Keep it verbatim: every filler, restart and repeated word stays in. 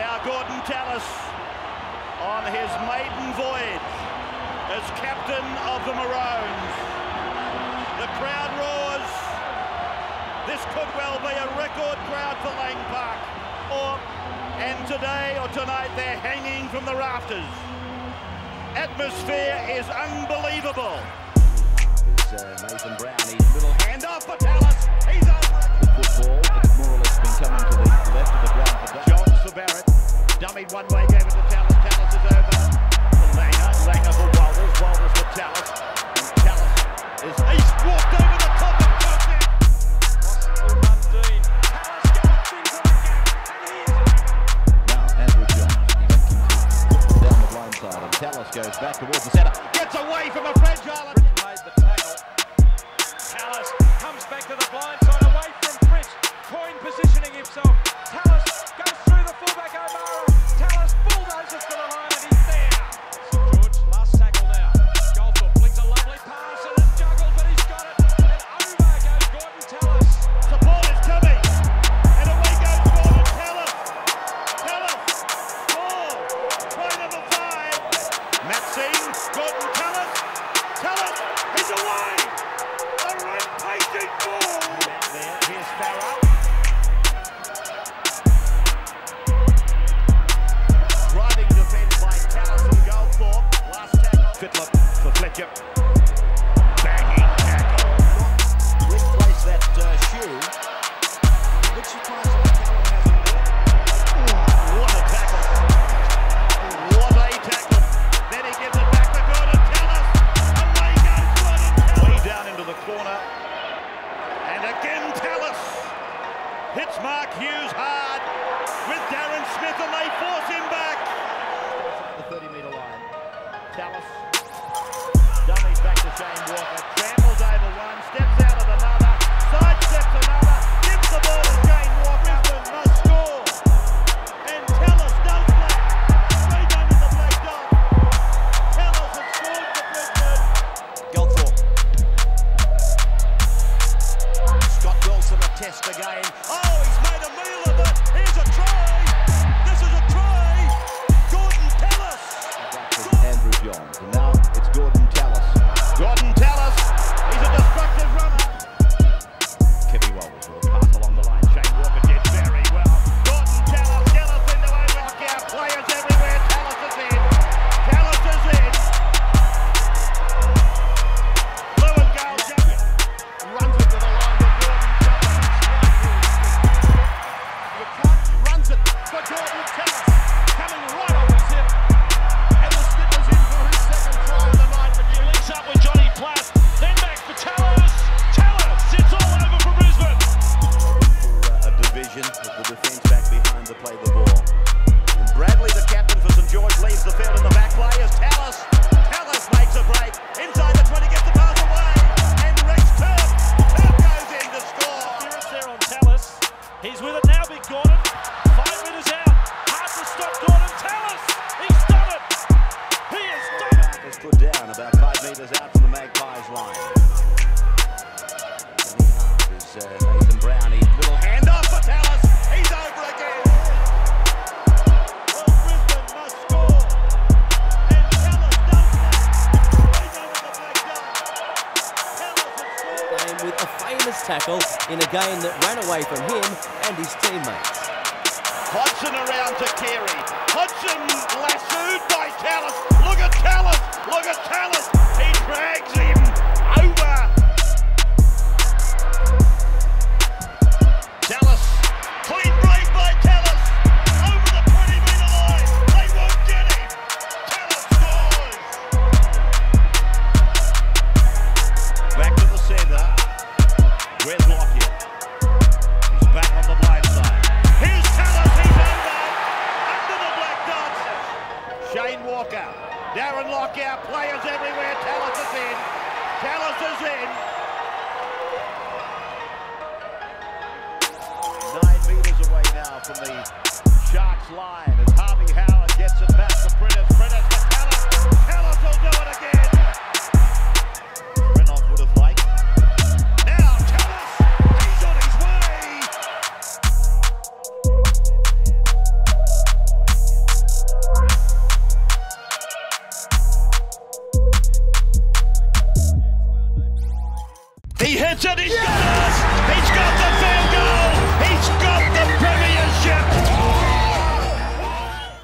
now Gorden Tallis on his maiden voyage as captain of the Maroons. The crowd roars. This could well be a record crowd for Lang Park. Or, and today or tonight they're hanging from the rafters. Atmosphere is unbelievable. Is, uh, Nathan Brown, he's little handoff for Tallis. He's over it. The football has more or less been coming to the left of the ground for Jones for Barrett. Dummied one way, gave it to Tallis. Tallis is over. Langer, Langer for Walters. Walters for Tallis. And Tallis is east walked over the top and goes there. Now Andrew Jones, down the blind side, and Tallis goes back towards the centre. Gets away from a fragile. Tallis comes back to the blind side, away from Fritz, Coyne positioning himself. Tallis goes through the fullback O'Mara. Tallis bulldozes to the line and he's there. Saint George, last tackle now. Goldthorpe flicks a lovely pass and it's juggled, but he's got it. And over goes Gorden Tallis. Support is coming. And away goes Gorden Tallis. Tallis, ball, try number five. Maxine, Gorden Tallis. Tallis, he's away. Tallis, dummies back to Shane Walker, tramples over one, steps out of another, side steps another, gives the ball to Shane Walker, must score, and Tallis does that. Three down in the black dot. Tallis has scored for Brisbane. Goldthorpe. Scott Wilson a test again. Oh, he's made a meal of it. Here's a try. This is a try. Gorden Tallis. John. And now it's Gorden Tallis. Gorden Tallis, he's a destructive runner. Kevin Walters will pass along the line. Shane Walker did very well. Gorden Tallis, Tallis into Lockyer. Players everywhere. Tallis is in. Tallis is in. Blue and gold jacket. Runs it to the line for Gorden Tallis. Runs it for Gorden Tallis. Coming right off his hip. Out from the Magpies line. Is, uh, Nathan Brown, he's little handoff for Tallis. He's over again. Well, Brisbane must score. And Tallis does that. He's over the black dot. Tallis has scored. Game with a famous tackle in a game that ran away from him and his teammates. Hodgson around to Carey. Hodgson lassoed by Tallis. Look at Tallis. Look at Tallis. Drags him over. Tallis, clean break by Tallis, over the twenty metre line. They won't get him. Tallis scores. Back to the centre. Brett Lockyer. He's back on the blind side. Here's Tallis. He's over. Under the black dot. Shane Walker. Darren Lockyer, players everywhere, Tallis is in, Tallis is in. Nine metres away now from the Sharks line as Harvey Howard gets it back to Prentice, Prentice for Tallis, Tallis will do it again. Prentice would have liked. Now Tallis, he's on his way. He hits it. He's yeah! got it.